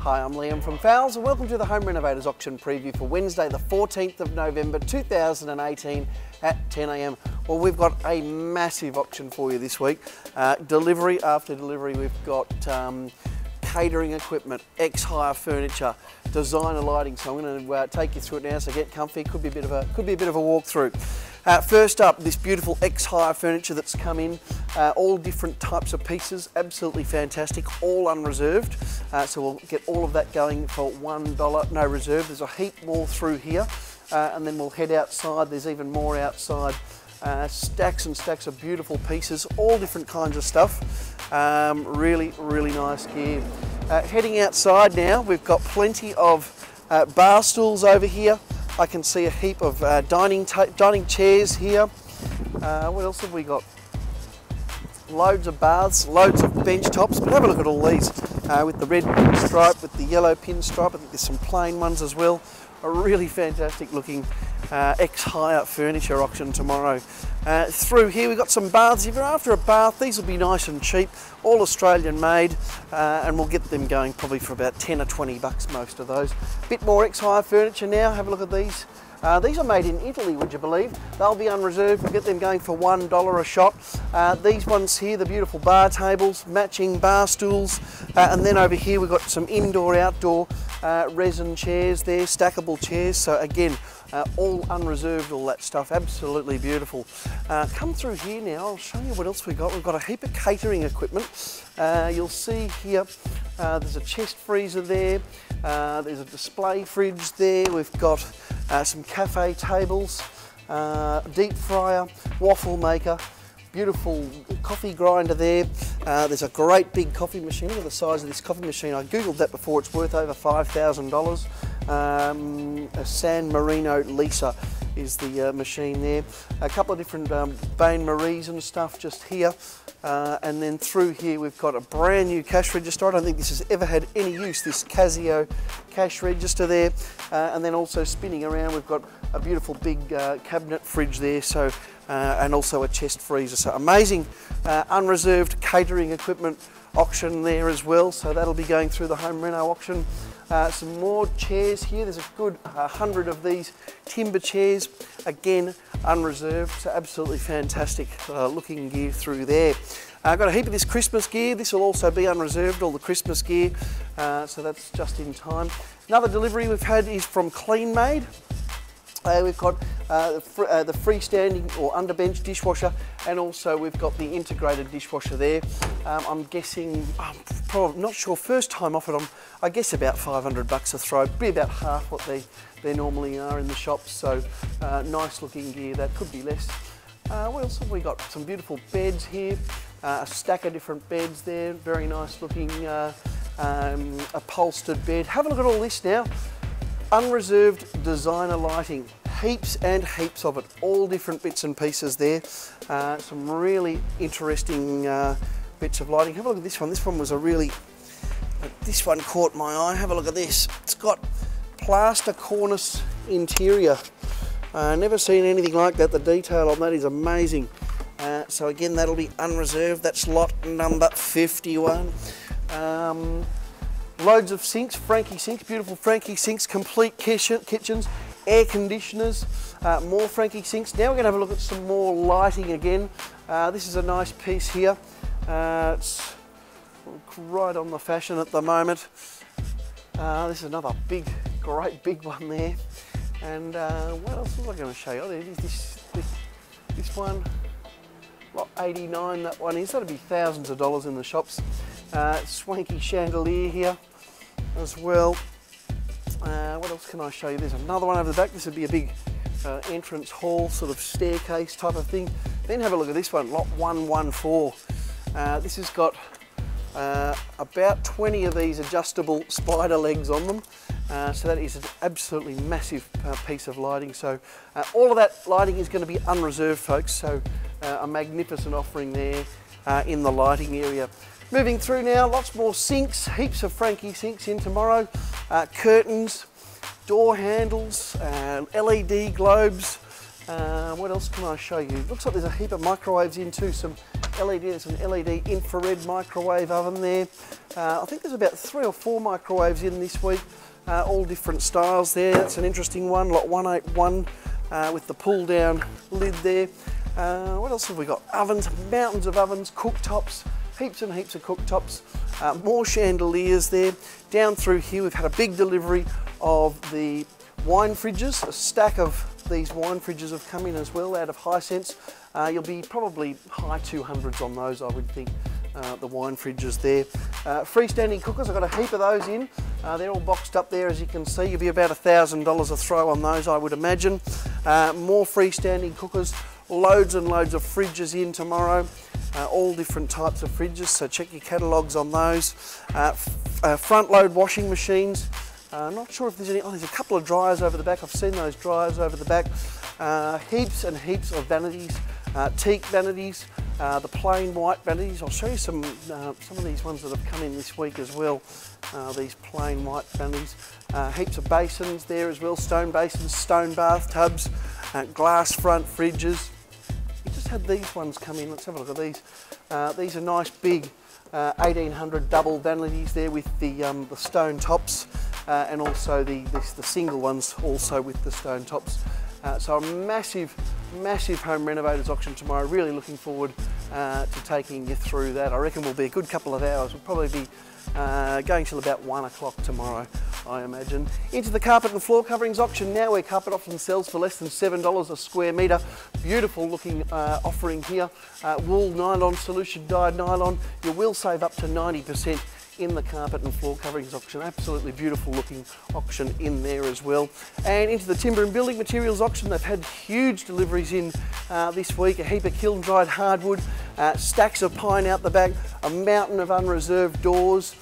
Hi, I'm Liam from Fowles and welcome to the Home Renovators Auction Preview for Wednesday the 14th of November 2018 at 10 a.m. Well, we've got a massive auction for you this week. Delivery after delivery, we've got catering equipment, ex-hire furniture, designer lighting. So I'm going to take you through it now. So get comfy. Could be a bit of a walkthrough. First up, this beautiful ex-hire furniture that's come in. All different types of pieces. Absolutely fantastic. All unreserved. So we'll get all of that going for $1. No reserve. There's a heap more through here, and then we'll head outside. There's even more outside. Stacks and stacks of beautiful pieces, all different kinds of stuff. Really, really nice gear. Heading outside now, we've got plenty of bar stools over here. I can see a heap of dining chairs here. What else have we got? Loads of baths, loads of bench tops, but have a look at all these with the red pinstripe, with the yellow pinstripe. I think there's some plain ones as well. A really fantastic looking ex-hire furniture auction tomorrow. Through here we've got some baths. If you're after a bath, these will be nice and cheap, all Australian made, and we'll get them going probably for about 10 or 20 bucks, most of those. Bit more ex-hire furniture now, have a look at these. These are made in Italy, would you believe? They'll be unreserved, we'll get them going for $1 a shot. These ones here, the beautiful bar tables, matching bar stools, and then over here we've got some indoor-outdoor resin chairs there, stackable chairs, so again, all unreserved, all that stuff, absolutely beautiful. Come through here now, I'll show you what else we've got. We've got a heap of catering equipment. You'll see here, there's a chest freezer there, there's a display fridge there, we've got some cafe tables, deep fryer, waffle maker, beautiful coffee grinder there. There's a great big coffee machine. Look at the size of this coffee machine. I googled that before, it's worth over $5,000. A San Marino Lisa is the machine there. A couple of different Bain Maries and stuff just here. And then through here we've got a brand new cash register. I don't think this has ever had any use, this Casio cash register there. And then also spinning around we've got a beautiful big cabinet fridge there, so and also a chest freezer. So amazing unreserved catering equipment auction there as well, so that'll be going through the Home Reno auction. Some more chairs here, there's a good 100 of these timber chairs, again unreserved, so absolutely fantastic looking gear through there. I've got a heap of this Christmas gear, this will also be unreserved, all the Christmas gear, so that's just in time. Another delivery we've had is from Cleanmade. We've got the freestanding or underbench dishwasher, and also we've got the integrated dishwasher there. I'm guessing, I'm probably not sure, first time offered them, I guess about 500 bucks a throw, be about half what they normally are in the shops, so nice looking gear, that could be less. What else have we got? Some beautiful beds here, a stack of different beds there, very nice looking upholstered bed. Have a look at all this now. Unreserved designer lighting, heaps and heaps of it, all different bits and pieces there. Some really interesting bits of lighting. Have a look at this one. This one was a really, this one caught my eye. Have a look at this. It's got plaster cornice interior. Never seen anything like that. The detail on that is amazing. So again, that'll be unreserved. That's lot number 51. Loads of sinks, Frankie sinks, beautiful Frankie sinks, complete kitchens, air conditioners, more Frankie sinks. Now we're going to have a look at some more lighting again. This is a nice piece here. It's right on the fashion at the moment. This is another big, great big one there. And what else was I going to show you? Oh, there it is, this one, lot 89, that one is. That'll be thousands of dollars in the shops. Swanky chandelier here as well. What else can I show you? There's another one over the back. This would be a big entrance hall, sort of staircase type of thing. Then have a look at this one, lot 114. This has got about 20 of these adjustable spider legs on them. So that is an absolutely massive piece of lighting. So all of that lighting is going to be unreserved, folks. So a magnificent offering there in the lighting area. Moving through now, lots more sinks, heaps of Frankie sinks in tomorrow. Curtains, door handles, LED globes, What else can I show you? Looks like there's a heap of microwaves in too. Some LED, there's an LED infrared microwave oven there. I think there's about 3 or 4 microwaves in this week, all different styles there. That's an interesting one, lot 181 with the pull down lid there. What else have we got? Ovens, mountains of ovens, cooktops, heaps and heaps of cooktops, more chandeliers there. Down through here we've had a big delivery of the wine fridges. A stack of these wine fridges have come in as well out of Hisense. You'll be probably high 200s on those, I would think, the wine fridges there. Freestanding cookers, I've got a heap of those in. They're all boxed up there, as you can see. You'll be about $1,000 a throw on those, I would imagine. More freestanding cookers, loads and loads of fridges in tomorrow. All different types of fridges, so check your catalogues on those. Front load washing machines. Not sure if there's any. Oh, there's a couple of dryers over the back. I've seen those dryers over the back. Heaps and heaps of vanities, teak vanities, the plain white vanities. I'll show you some of these ones that have come in this week as well. These plain white vanities. Heaps of basins there as well. Stone basins, stone bathtubs, glass front fridges. We just had these ones come in. Let's have a look at these. These are nice big 1800 double vanities there with the stone tops. And also the single ones also with the stone tops. So a massive, massive Home Renovators auction tomorrow. Really looking forward to taking you through that. I reckon we'll be a good couple of hours. We'll probably be going till about 1 o'clock tomorrow, I imagine. Into the carpet and floor coverings auction now, where carpet often sells for less than $7 a square metre. Beautiful looking offering here. Wool nylon, solution dyed nylon. You will save up to 90% in the carpet and floor coverings auction. Absolutely beautiful looking auction in there as well. And into the timber and building materials auction, they've had huge deliveries in this week. A heap of kiln dried hardwood, stacks of pine out the back, a mountain of unreserved doors,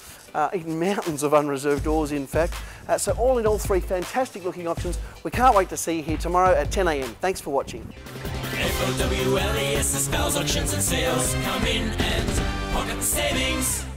mountains of unreserved doors in fact. So all in all, 3 fantastic looking auctions. We can't wait to see you here tomorrow at 10 AM. Thanks for watching. FOWLES, Fowles Auctions and Sales. Come in and pocket the savings.